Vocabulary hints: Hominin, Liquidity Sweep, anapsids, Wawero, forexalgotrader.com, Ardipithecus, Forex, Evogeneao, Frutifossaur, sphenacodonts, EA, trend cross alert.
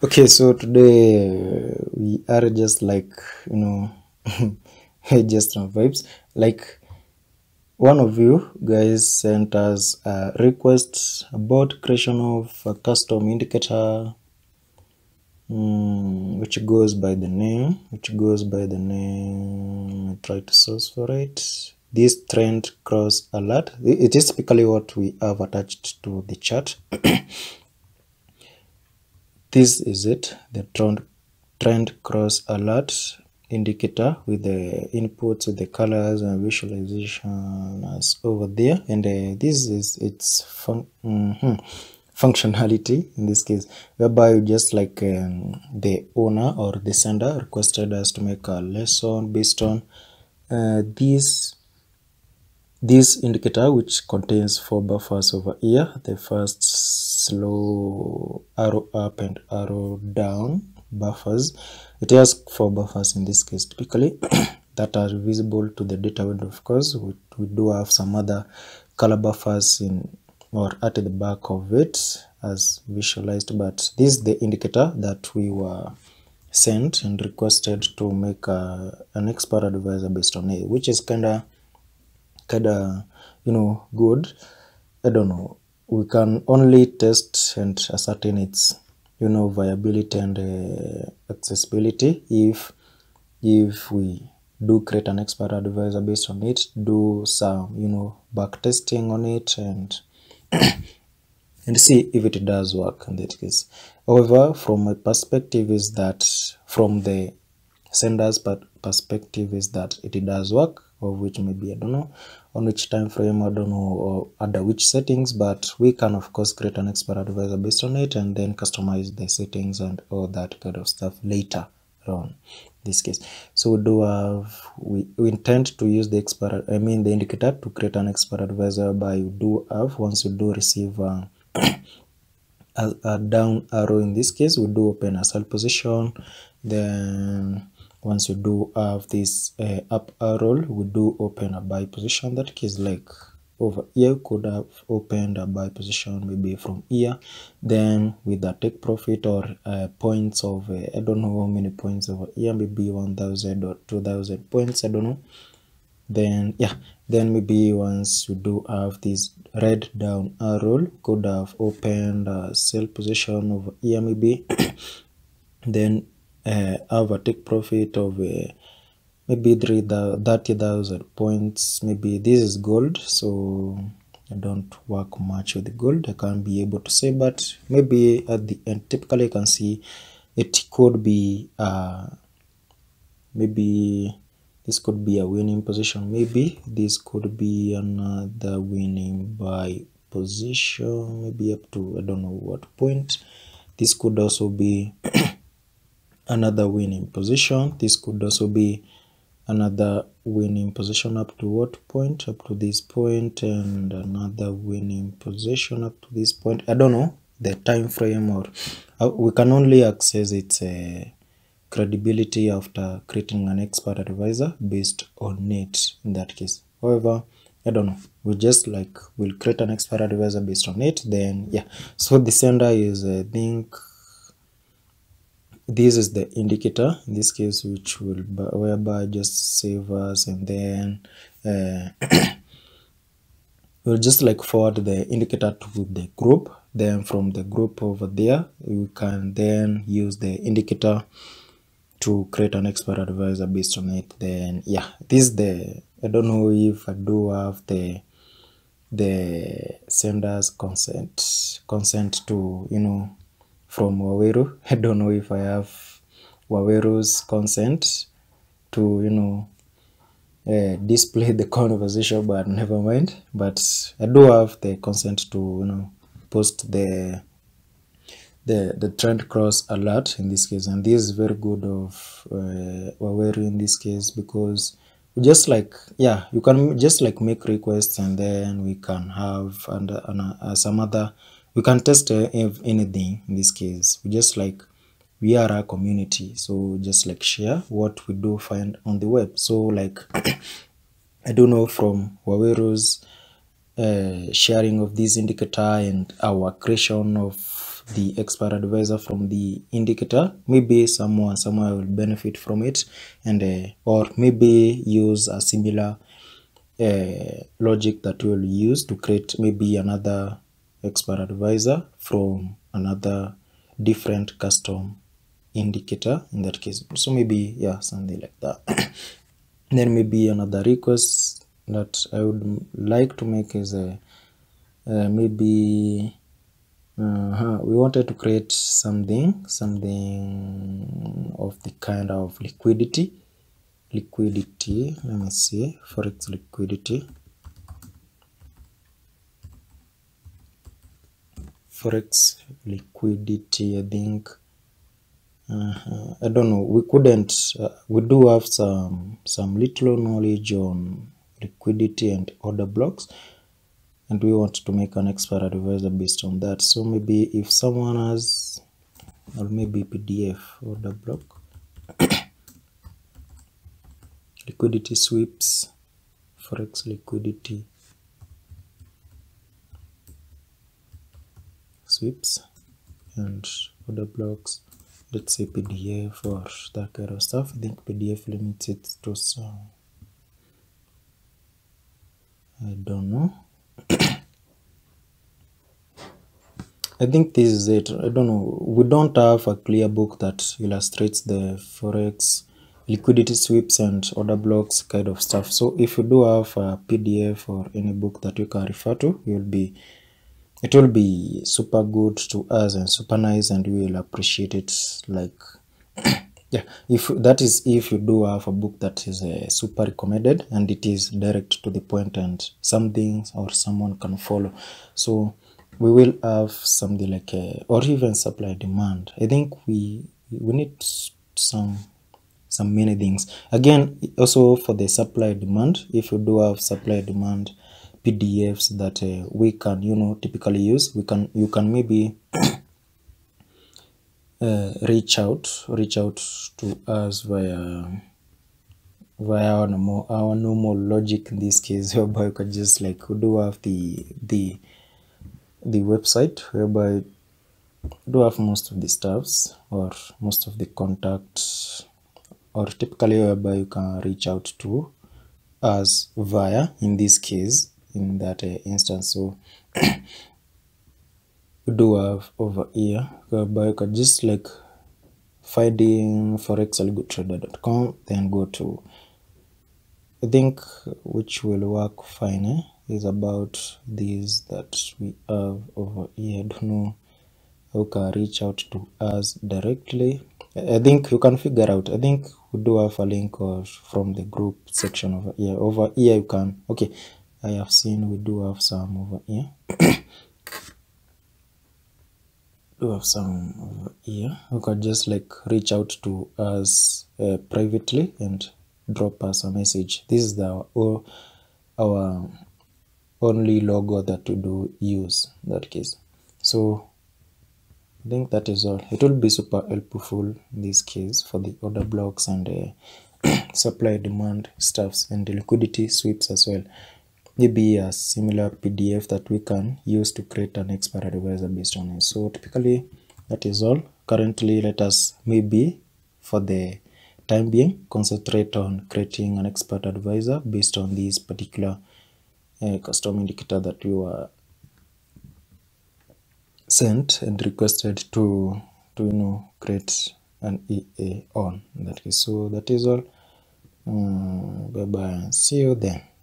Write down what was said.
Okay, so today we are just like, you know, just on vibes. Like one of you guys sent us a request about creation of a custom indicator, which goes by the name, try to source for it. This trend cross alert, it is typically what we have attached to the chart. This is it, the trend cross alert indicator with the inputs, with the colors and visualization as over there, and this is its functionality in this case, whereby just like the owner or the sender requested us to make a lesson based on this indicator, which contains 4 buffers over here. The first slow arrow up and arrow down buffers. It has 4 buffers in this case typically that are visible to the data window. Of course, we do have some other color buffers in or at the back of it as visualized, but this is the indicator that we were sent and requested to make an expert advisor based on EA, which is kinda you know, good. I don't know, we can only test and ascertain its, you know, viability and accessibility if we do create an expert advisor based on it, do some, you know, back testing on it and and see if it does work in that case. However, from my perspective is that, from the sender's perspective is that it does work, of which maybe I don't know on which time frame, I don't know, or under which settings, but we can of course create an expert advisor based on it and then customize the settings and all that kind of stuff later on in this case. So we do have, we intend to use the expert, I mean the indicator, to create an expert advisor by, you do have, once you do receive a down arrow in this case, we do open a sell position. Then once you do have this up arrow, we do open a buy position. That case, like over here, could have opened a buy position maybe from here, then with a take profit or points of I don't know how many points over here, maybe 1,000 or 2,000 points, I don't know. Then yeah, then maybe once you do have this red down arrow, could have opened a sell position over here maybe, then have a take profit of maybe 30,000 points. Maybe this is gold, so I don't work much with gold, I can't be able to say, but maybe at the end typically I can see it could be maybe this could be a winning position, maybe this could be another winning buy position, maybe up to I don't know what point. This could also be another winning position, this could also be another winning position, up to what point, up to this point, and another winning position up to this point. I don't know the time frame, or we can only access its credibility after creating an expert advisor based on it in that case. However, I don't know, we just like will create an expert advisor based on it. Then yeah, so the sender is I think this is the indicator in this case, which will whereby just save us, and then we'll just like forward the indicator to the group. Then from the group over there, we can then use the indicator to create an expert advisor based on it. Then yeah, this is the, I don't know if I do have the sender's consent to, you know, from Wawero. I don't know if I have Wawero's consent to, you know, display the conversation, but never mind. But I do have the consent to, you know, post the trend cross alert in this case, and this is very good of Wawero in this case, because we just like, yeah, you can just like make requests, and then we can have and some other. We can test if anything in this case. We just like, we are a community, so just like share what we do find on the web. So like I don't know, from Wawero's sharing of this indicator and our creation of the expert advisor from the indicator. Maybe someone will benefit from it, and or maybe use a similar logic that we'll use to create maybe another expert advisor from another different custom indicator in that case. So maybe, yeah, something like that. Then maybe another request that I would like to make is we wanted to create something of the kind of liquidity. Let me see, forex liquidity, I think. I don't know, we couldn't, we do have some little knowledge on liquidity and order blocks, and we want to make an expert advisor based on that. So maybe if someone has, or maybe PDF order block liquidity sweeps, forex liquidity sweeps and order blocks, let's say PDF or that kind of stuff. I think PDF limits it to some, I don't know. I think this is it. I don't know, we don't have a clear book that illustrates the forex liquidity sweeps and order blocks kind of stuff. So if you do have a PDF or any book that you can refer to, it will be super good to us and super nice, and we will appreciate it. Like, yeah, if you do have a book that is super recommended and it is direct to the point and something or someone can follow. So we will have something like a, or even supply demand. I think we need some many things. Again, also for the supply demand, if you do have supply demand PDFs that we can, you know, typically use, you can maybe reach out to us via our normal logic in this case, whereby you can just, like, we do have the website whereby we do have most of the staffs or most of the contacts, or typically whereby you can reach out to us via, in this case, in that instance. So we do have over here whereby you can just, like, finding forexalgotrader.com, then go to, I think, which will work fine, is about these that we have over here. I don't know how you can reach out to us directly. I think you can figure out. I think we do have a link or from the group section over here. Over here you can, okay, I have seen we do have some over here. Do have some over here. You can just, like, reach out to us privately and drop us a message. This is our only logo that we do use in that case. So I think that is all. It will be super helpful in this case for the order blocks and supply demand stuffs and the liquidity sweeps as well. Maybe a similar PDF that we can use to create an expert advisor based on it. So typically that is all. Currently, let us maybe for the time being concentrate on creating an expert advisor based on this particular custom indicator that we were sent and requested to you know, create an EA on. That is, so that is all. Bye bye, see you then.